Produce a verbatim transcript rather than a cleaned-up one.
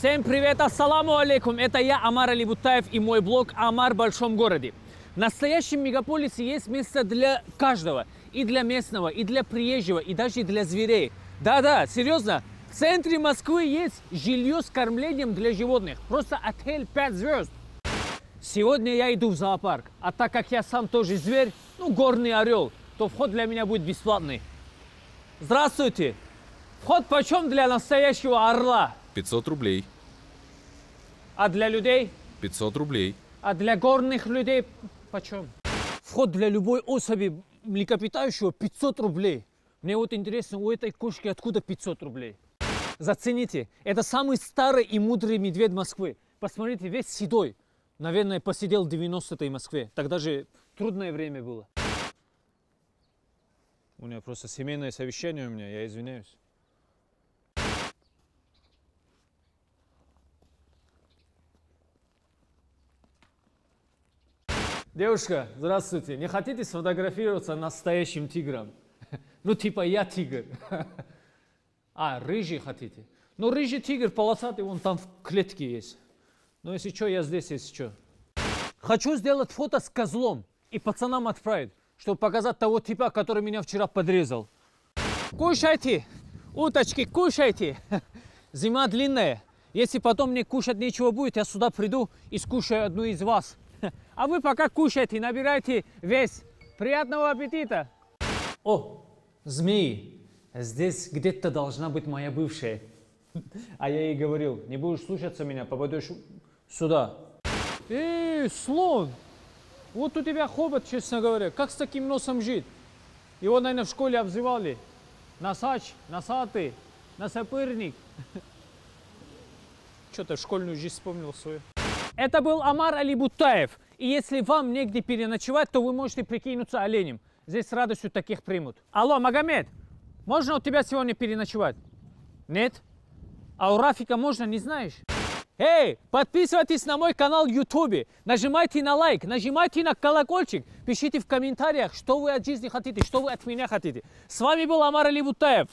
Всем привет, ассаламу алейкум! Это я, Омар Алибутаев, и мой блог «Амар в Большом Городе». В настоящем мегаполисе есть место для каждого. И для местного, и для приезжего, и даже для зверей. Да-да, серьезно, в центре Москвы есть жилье с кормлением для животных. Просто отель пять звезд. Сегодня я иду в зоопарк. А так как я сам тоже зверь, ну, горный орел, то вход для меня будет бесплатный. Здравствуйте! Вход почем для настоящего орла? пятьсот рублей. А для людей? пятьсот рублей. А для горных людей почем? Вход для любой особи млекопитающего пятьсот рублей. Мне вот интересно, у этой кошки откуда пятьсот рублей? Зацените, это самый старый и мудрый медведь Москвы. Посмотрите, весь седой. Наверное, посидел в девяностые Москве. Тогда же трудное время было. У меня просто семейное совещание у меня, я извиняюсь. Девушка, здравствуйте. Не хотите сфотографироваться настоящим тигром? Ну, типа, я тигр. А, рыжий хотите? Ну, рыжий тигр полосатый, вон там в клетке есть. Но если что, я здесь, если что. Хочу сделать фото с козлом и пацанам отправить, чтобы показать того типа, который меня вчера подрезал. Кушайте, уточки, кушайте. Зима длинная. Если потом мне кушать нечего будет, я сюда приду и скушаю одну из вас. А вы пока кушайте, набирайте вес. Приятного аппетита! О, змеи! Здесь где-то должна быть моя бывшая. А я ей говорил, не будешь слушаться меня, попадешь сюда. Эй, слон! Вот у тебя хобот, честно говоря. Как с таким носом жить? Его, наверное, в школе обзывали. Носач, носатый, носопырник. Что-то школьную жизнь вспомнил свою. Это был Омар Алибутаев. И если вам негде переночевать, то вы можете прикинуться оленем. Здесь с радостью таких примут. Алло, Магомед, можно у тебя сегодня переночевать? Нет? А у Рафика можно, не знаешь? Эй, подписывайтесь на мой канал в ютубе. Нажимайте на лайк, нажимайте на колокольчик. Пишите в комментариях, что вы от жизни хотите, что вы от меня хотите. С вами был Омар Алибутаев.